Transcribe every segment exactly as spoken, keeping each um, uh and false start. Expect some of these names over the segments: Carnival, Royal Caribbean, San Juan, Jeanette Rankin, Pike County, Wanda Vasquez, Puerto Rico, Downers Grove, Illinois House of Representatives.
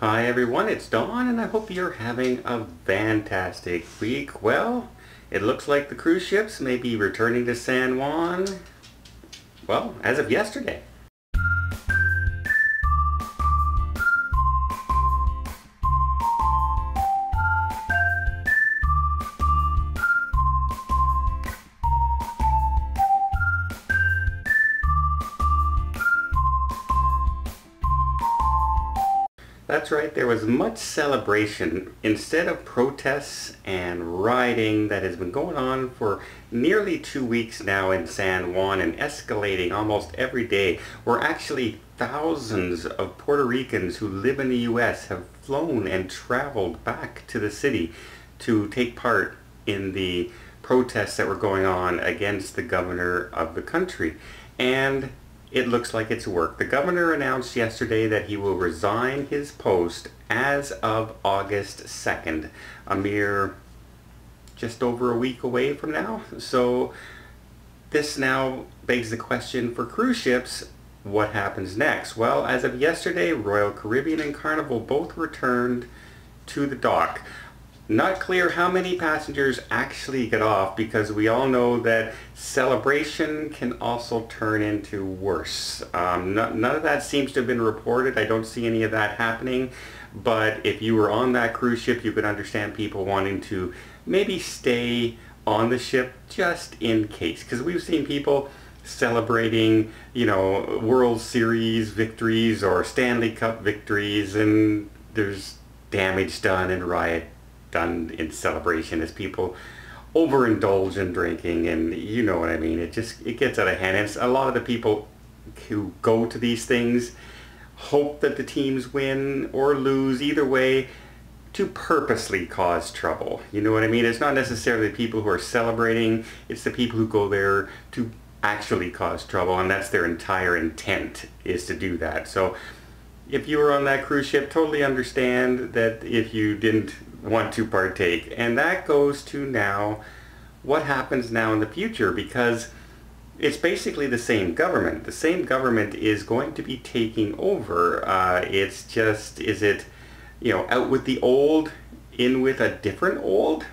Hi everyone, it's Don, and I hope you're having a fantastic week. Well, it looks like the cruise ships may be returning to San Juan, well, as of yesterday. That's right, there was much celebration instead of protests and rioting that has been going on for nearly two weeks now in San Juan and escalating almost every day, where actually thousands of Puerto Ricans who live in the U S have flown and traveled back to the city to take part in the protests that were going on against the governor of the country. And it looks like it's worked. The governor announced yesterday that he will resign his post as of August second, a mere just over a week away from now. So this now begs the question for cruise ships, what happens next? Well, as of yesterday, Royal Caribbean and Carnival both returned to the dock. Not clear how many passengers actually get off, because we all know that celebration can also turn into worse. Um, no, none of that seems to have been reported. I don't see any of that happening, but if you were on that cruise ship, you could understand people wanting to maybe stay on the ship just in case, because we've seen people celebrating, you know, World Series victories or Stanley Cup victories, and there's damage done and riot done in celebration as people overindulge in drinking, and you know what I mean. It just, it gets out of hand. It's a lot of the people who go to these things hope that the teams win or lose, either way, to purposely cause trouble. You know what I mean? It's not necessarily the people who are celebrating, it's the people who go there to actually cause trouble, and that's their entire intent, is to do that. So if you were on that cruise ship, totally understand that if you didn't want to partake. And that goes to now what happens now in the future, because it's basically the same government. The same government is going to be taking over. Uh, it's just, is it, you know, out with the old, in with a different old?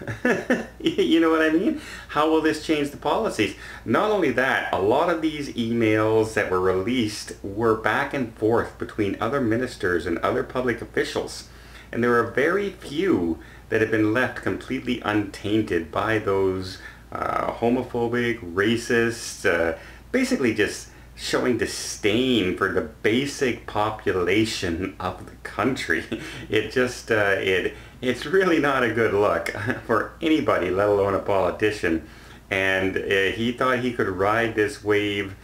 You know what I mean? How will this change the policies? Not only that, a lot of these emails that were released were back and forth between other ministers and other public officials. And there are very few that have been left completely untainted by those uh, homophobic, racist, uh, basically just showing disdain for the basic population of the country. It just, uh, it, it's really not a good look for anybody, let alone a politician. And uh, he thought he could ride this wave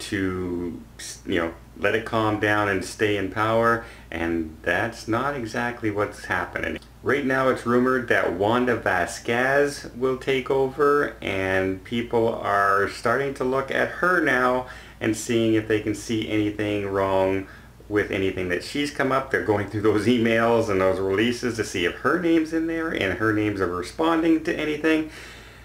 to, you know, let it calm down and stay in power, and that's not exactly what's happening. Right now it's rumored that Wanda Vasquez will take over, and people are starting to look at her now and seeing if they can see anything wrong with anything that she's come up. They're going through those emails and those releases to see if her name's in there and her names are responding to anything.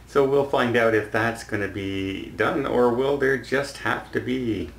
So we'll find out if that's going to be done, or will there just have to be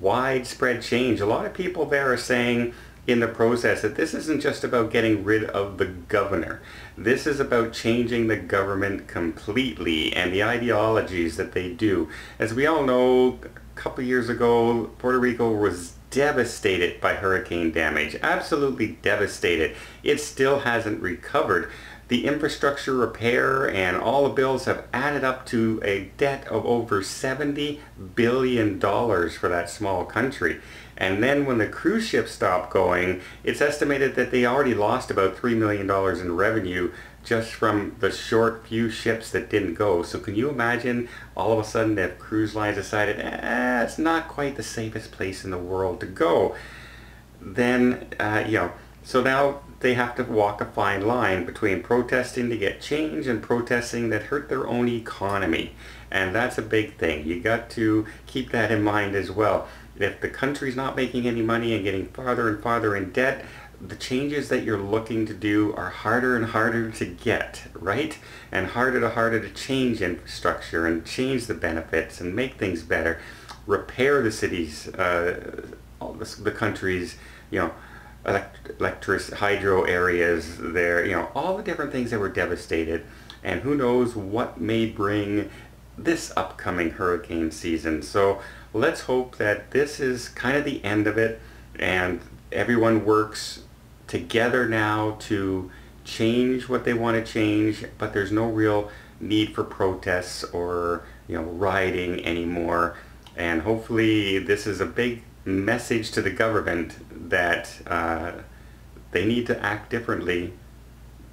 widespread change. A lot of people there are saying in the process that this isn't just about getting rid of the governor. This is about changing the government completely and the ideologies that they do. As we all know, a couple years ago, Puerto Rico was devastated by hurricane damage. Absolutely devastated. It still hasn't recovered. The infrastructure repair and all the bills have added up to a debt of over seventy billion dollars for that small country. And then when the cruise ships stopped going, it's estimated that they already lost about three million dollars in revenue just from the short few ships that didn't go. So can you imagine all of a sudden that cruise lines decided, eh, it's not quite the safest place in the world to go? Then, uh, you know, so now they have to walk a fine line between protesting to get change and protesting that hurt their own economy. And that's a big thing. You got to keep that in mind as well. If the country's not making any money and getting farther and farther in debt, the changes that you're looking to do are harder and harder to get, right? And harder to harder to change infrastructure and change the benefits and make things better, repair the cities, uh, all this, the country's, you know, elect electric hydro areas there, you know, all the different things that were devastated, and who knows what may bring this upcoming hurricane season. So let's hope that this is kind of the end of it, and everyone works together now to change what they want to change, but there's no real need for protests or, you know, rioting anymore. And hopefully this is a big message to the government that uh, they need to act differently,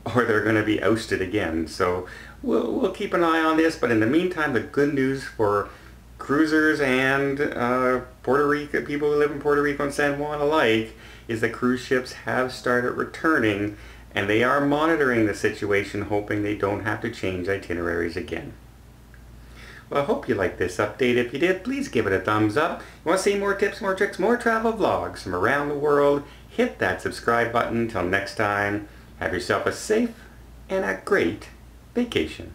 or they're going to be ousted again. So we'll, we'll keep an eye on this, but in the meantime, the good news for cruisers and uh, Puerto Rico, people who live in Puerto Rico and San Juan alike, is that cruise ships have started returning, and they are monitoring the situation, hoping they don't have to change itineraries again. Well, I hope you liked this update. If you did, please give it a thumbs up. You want to see more tips, more tricks, more travel vlogs from around the world? Hit that subscribe button. Till next time, have yourself a safe and a great vacation.